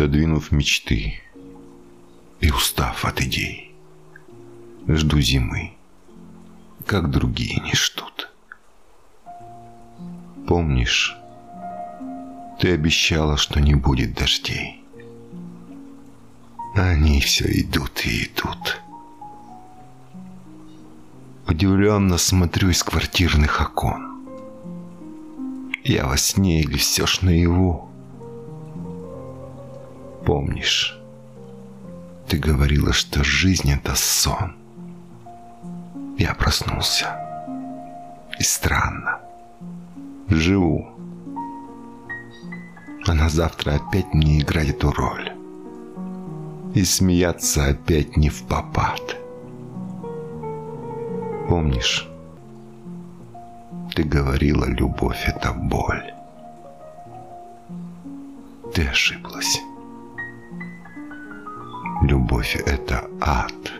отодвинув мечты и устав от идей. Жду зимы, как другие не ждут. Помнишь, ты обещала, что не будет дождей. А они все идут и идут. Удивленно смотрю из квартирных окон. Я во сне или все ж наяву? Помнишь, ты говорила, что жизнь — это сон. Я проснулся. И странно. Живу. Она завтра опять мне играет эту роль. И смеяться опять не впопад. Помнишь, ты говорила, любовь — это боль. Ты ошиблась. Любовь — это ад.